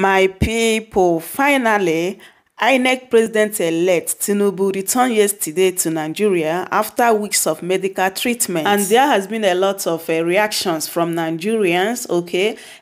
My people, finally, INEC President-elect Tinubu returned yesterday to Nigeria after weeks of medical treatment. And there has been a lot of reactions from Nigerians,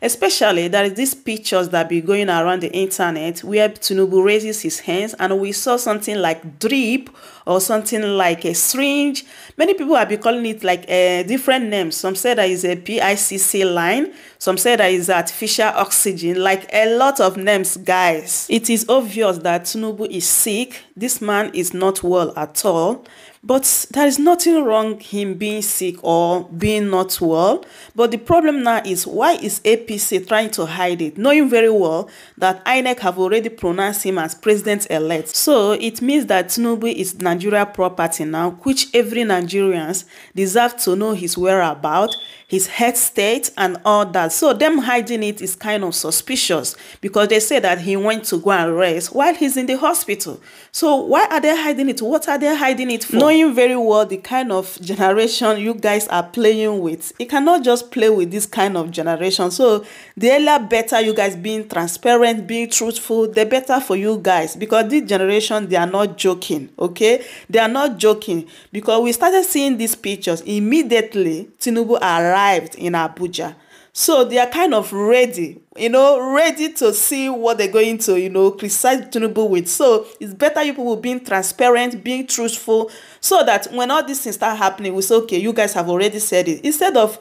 especially there is these pictures that be going around the internet where Tinubu raises his hands and we saw something like drip or something like a syringe. Many people have been calling it like different names. Some say that is a PICC line. Some say that is artificial oxygen. Like a lot of names, guys. It is obvious that Tinubu is sick. This man is not well at all. But there is nothing wrong him being sick or being not well. But the problem now is, why is APC trying to hide it, knowing very well that INEC have already pronounced him as president-elect? So it means that Tinubu is Nigeria property now, which every Nigerian deserves to know his whereabouts, his head state, and all that. So them hiding it is kind of suspicious, because they say that he went to go and rest while he's in the hospital. So why are they hiding it? What are they hiding it for? Knowing very well the kind of generation you guys are playing with, you cannot just play with this kind of generation. So the earlier better you guys being transparent, being truthful, the better for you guys, because this generation, they are not joking, They are not joking, because we started seeing these pictures immediately Tinubu arrived in Abuja. So they are kind of ready, ready to see what they're going to, criticize Tinubu with. So it's better you people being transparent, being truthful, so that when all these things start happening, we say, okay, you guys have already said it. Instead of,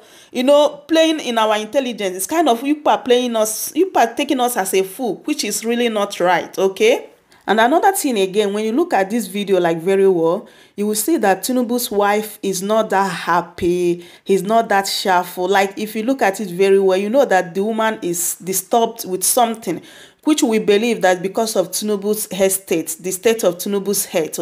playing in our intelligence, it's kind of you people are playing us, you people are taking us as a fool, which is really not right, And another thing again, when you look at this video like very well, you will see that Tinubu's wife is not that happy. He's not that cheerful. Like if you look at it very well, you know that the woman is disturbed with something, which we believe that because of Tinubu's head state, the state of Tinubu's head,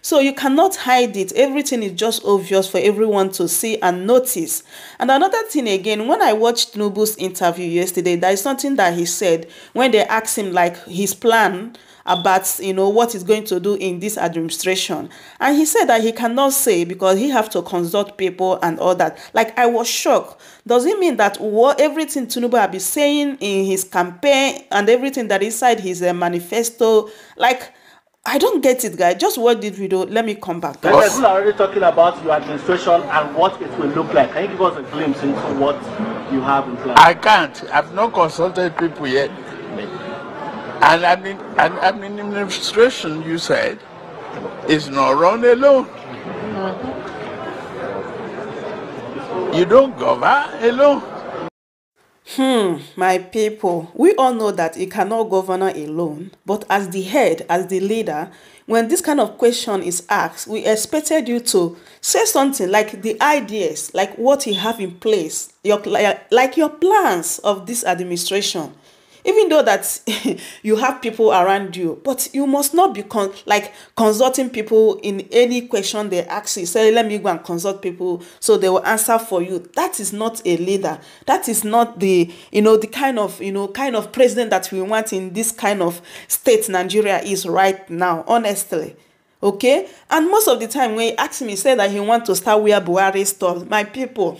So you cannot hide it. Everything is just obvious for everyone to see and notice. And another thing again, when I watched Tinubu's interview yesterday, there is something that he said when they asked him like his plan about, what he's going to do in this administration. And he said that he cannot say because he have to consult people and all that. Like, I was shocked. Does it mean that everything Tinubu have been saying in his campaign and everything that inside his manifesto, like, I don't get it, guys. Just watch this video. Let me come back. People are already talking about your administration and what it will look like. Can you give us a glimpse into what you have in plan? I can't. I've not consulted people yet. And administration, you said, is not run alone. You don't govern alone. My people, we all know that you cannot govern alone, but as the head, as the leader, when this kind of question is asked, we expected you to say something like the ideas, like what you have in place, your plans of this administration. Even though that you have people around you, but you must not be consulting people in any question they ask you. Say, let me go and consult people so they will answer for you. That is not a leader. That is not the, the kind of, president that we want in this kind of state Nigeria is right now, honestly. And most of the time when he asked me, he said that he wants to start where Buhari stopped. My people,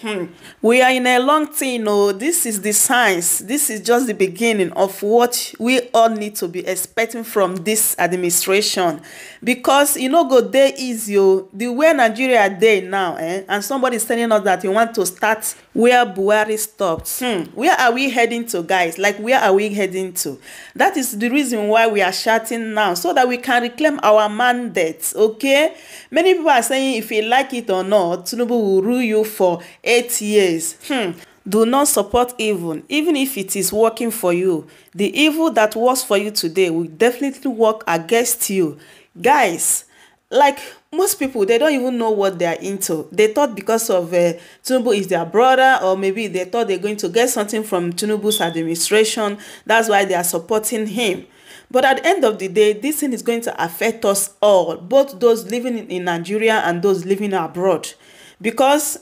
we are in a long thing, this is the science. This is just the beginning of what we all need to be expecting from this administration. Because, go there is the way Nigeria day now, and somebody is telling us that you want to start where Buhari stopped. Where are we heading to, guys? Like, where are we heading to? That is the reason why we are shouting now, so that we can reclaim our mandate. Many people are saying if you like it or not, Tinubu will rule you for 8 years. Do not support evil, even if it is working for you. The evil that works for you today will definitely work against you, guys. Like, most people, they don't even know what they are into. They thought because of Tinubu is their brother, or maybe they thought they're going to get something from Tinubu's administration. That's why they are supporting him. But at the end of the day, this thing is going to affect us all, both those living in Nigeria and those living abroad. Because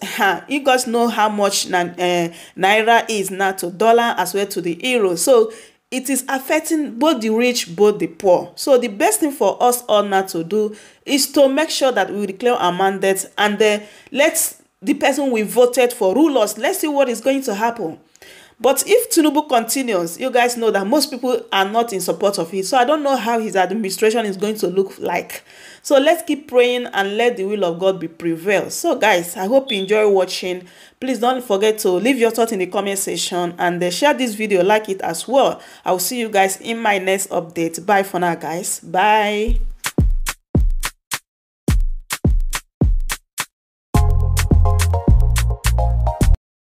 you guys know how much Naira is now to dollar as well to the euro. So it is affecting both the rich, both the poor. So the best thing for us all now to do is to make sure that we declare our mandate, and the person we voted for rule us. Let's see what is going to happen. But if Tinubu continues, you guys know that most people are not in support of him. So I don't know how his administration is going to look like. So let's keep praying and let the will of God be prevailed. So guys, I hope you enjoy watching. Please don't forget to leave your thoughts in the comment section and share this video, like it as well. I will see you guys in my next update. Bye for now, guys. Bye.